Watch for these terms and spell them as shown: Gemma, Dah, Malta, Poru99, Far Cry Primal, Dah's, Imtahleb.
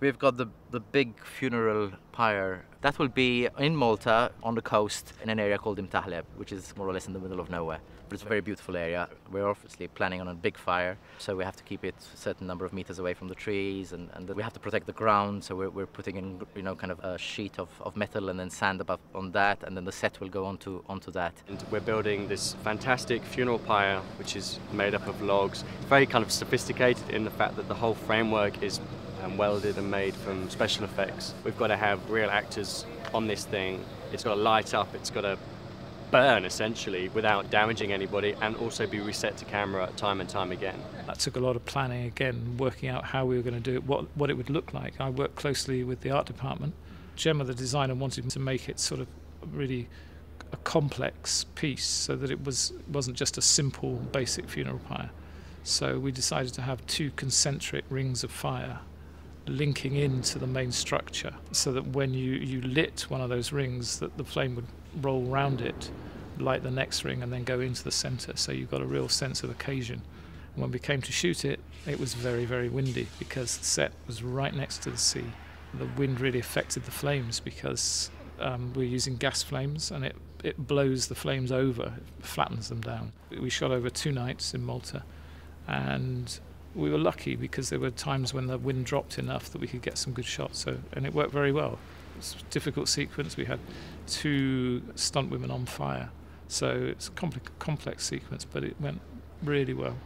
We've got the big funeral pyre. That will be in Malta, on the coast, in an area called Imtahleb, which is more or less in the middle of nowhere. But it's a very beautiful area. We're obviously planning on a big fire, so we have to keep it a certain number of meters away from the trees, and we have to protect the ground, so we're putting in, you know, kind of a sheet of metal and then sand above on that, and then the set will go onto that. And we're building this fantastic funeral pyre, which is made up of logs. Very kind of sophisticated in the fact that the whole framework is welded and made from special effects. We've got to have real actors on this thing. It's got to light up, it's got to burn essentially without damaging anybody, and also be reset to camera time and time again. That took a lot of planning again, working out how we were going to do it, what it would look like. I worked closely with the art department. Gemma, the designer, wanted to make it sort of really a complex piece so that it wasn't just a simple basic funeral pyre. So we decided to have two concentric rings of fire linking into the main structure, so that when you lit one of those rings, that the flame would roll round it, light the next ring, and then go into the centre, so you got a real sense of occasion. And when we came to shoot it, it was very, very windy, because the set was right next to the sea. The wind really affected the flames, because we're using gas flames, and it blows the flames over, it flattens them down. We shot over 2 nights in Malta, and we were lucky because there were times when the wind dropped enough that we could get some good shots, and it worked very well. It's a difficult sequence. We had 2 stunt women on fire, so it's a complex sequence, but it went really well.